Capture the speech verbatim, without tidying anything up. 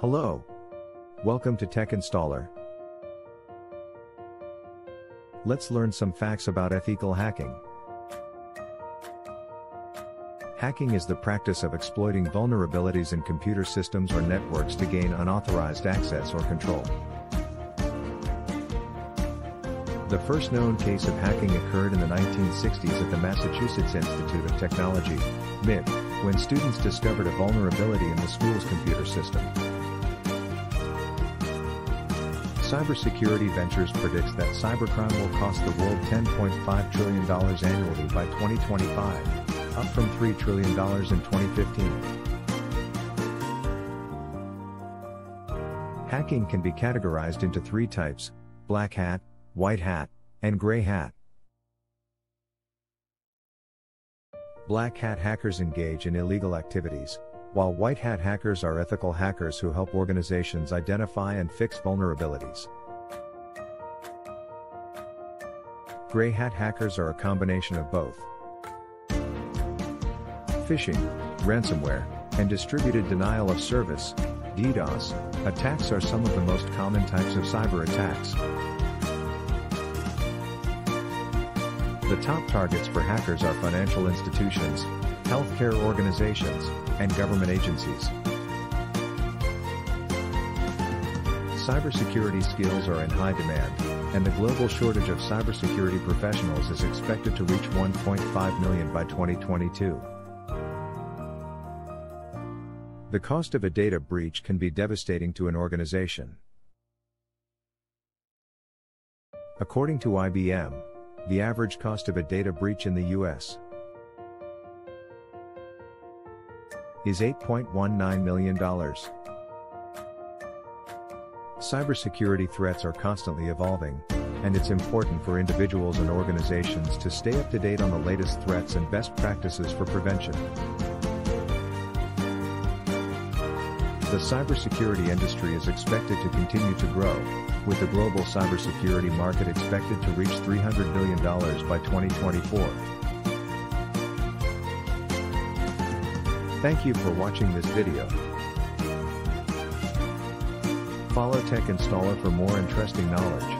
Hello. Welcome to Tech Installer. Let's learn some facts about ethical hacking. Hacking is the practice of exploiting vulnerabilities in computer systems or networks to gain unauthorized access or control. The first known case of hacking occurred in the nineteen sixties at the Massachusetts Institute of Technology, M I T, when students discovered a vulnerability in the school's computer system. Cybersecurity Ventures predicts that cybercrime will cost the world ten point five trillion dollars annually by twenty twenty-five. Up from three trillion dollars in twenty fifteen. Hacking can be categorized into three types: black hat, white hat, and gray hat. Black hat hackers engage in illegal activities, while white hat hackers are ethical hackers who help organizations identify and fix vulnerabilities. Gray hat hackers are a combination of both. Phishing, ransomware, and distributed denial of service (D DoS) attacks are some of the most common types of cyber attacks. The top targets for hackers are financial institutions, healthcare organizations, and government agencies. Cybersecurity skills are in high demand, and the global shortage of cybersecurity professionals is expected to reach one point five million by twenty twenty-two. The cost of a data breach can be devastating to an organization. According to I B M, the average cost of a data breach in the U S is eight point one nine million dollars. Cybersecurity threats are constantly evolving, and it's important for individuals and organizations to stay up to date on the latest threats and best practices for prevention. The cybersecurity industry is expected to continue to grow, with the global cybersecurity market expected to reach three hundred billion dollars by twenty twenty-four. Thank you for watching this video. Follow Tech Installer for more interesting knowledge.